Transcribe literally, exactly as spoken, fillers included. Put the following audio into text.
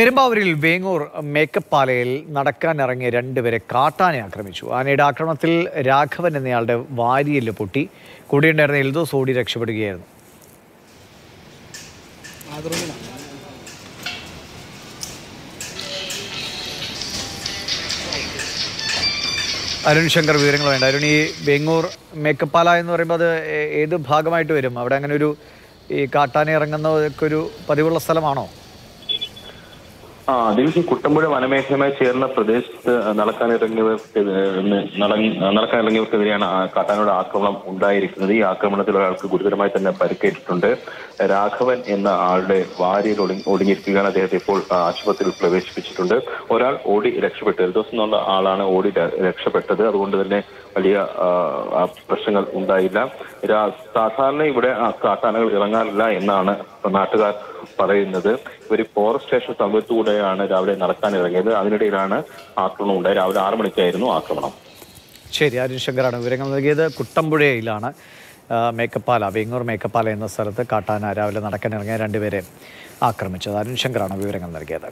പെരുമ്പാവൂരിൽ വേങ്ങൂർ മേക്കപ്പാലയിൽ നടക്കാനിറങ്ങിയ രണ്ടുപേരെ കാട്ടാന ആക്രമിച്ചു. ആനയുടെ ആക്രമണത്തിൽ രാഘവൻ എന്നയാളുടെ വാരിയെല്ല് പൊട്ടി. കൂടെയുണ്ടായിരുന്ന എൽദോസ് ഓടി രക്ഷപ്പെടുകയായിരുന്നു. അരുൺ ശങ്കർ വിവരങ്ങൾ വേണ്ട. അരുൺ, ഈ വേങ്ങൂർ മേക്കപ്പാല എന്ന് പറയുമ്പോൾ അത് ഏത് ഭാഗമായിട്ട് വരും? അവിടെ അങ്ങനെ ഒരു ഈ കാട്ടാന ഇറങ്ങുന്ന ഒരു പതിവുള്ള സ്ഥലമാണോ? ആ ദിവസം കുട്ടമ്പുഴ വനമേഖലയുമായി ചേർന്ന പ്രദേശത്ത് നടക്കാനിറങ്ങിയവർക്ക് നടക്കാനിറങ്ങിയവർക്കെതിരെയാണ് കാട്ടാനയുടെ ആക്രമണം ഉണ്ടായിരിക്കുന്നത്. ഈ ആക്രമണത്തിൽ ഒരാൾക്ക് ഗുരുതരമായി തന്നെ പരിക്കേറ്റിട്ടുണ്ട്. രാഘവൻ എന്ന ആളുടെ വാരിയിൽ ഒടി ഒടുങ്ങിയിരിക്കുകയാണ് അദ്ദേഹത്തെ ഇപ്പോൾ ആശുപത്രിയിൽ പ്രവേശിപ്പിച്ചിട്ടുണ്ട്. ഒരാൾ ഓടി രക്ഷപ്പെട്ടു, ഒരു ദിവസം എന്നുള്ള ആളാണ് ഓടി രക്ഷപ്പെട്ടത്. അതുകൊണ്ട് തന്നെ വലിയ പ്രശ്നങ്ങൾ ഉണ്ടായില്ല. സാധാരണ ഇവിടെ കാട്ടാനകൾ ഇറങ്ങാറില്ല എന്നാണ് നാട്ടുകാർ പറയുന്നത്. ഇവർ ഫോറസ്റ്റ് സ്റ്റേഷൻ സമീപത്തു കൂടെയാണ് രാവിലെ നടക്കാൻ ഇറങ്ങിയത്. അതിനിടയിലാണ് ആക്രമണം ഉണ്ടായത്. രാവിലെ ആറു മണിക്കായിരുന്നു ആക്രമണം. ശരി, അരുൺ ശങ്കറാണ് വിവരങ്ങൾ നൽകിയത്. കുട്ടമ്പുഴയിലാണ് മേക്കപ്പാല, വേങ്ങൂർ മേക്കപ്പാല എന്ന സ്ഥലത്ത് കാട്ടാന രാവിലെ നടക്കാൻ ഇറങ്ങിയ രണ്ടുപേരെ ആക്രമിച്ചത്. അരുൺ ശങ്കറാണ് വിവരങ്ങൾ നൽകിയത്.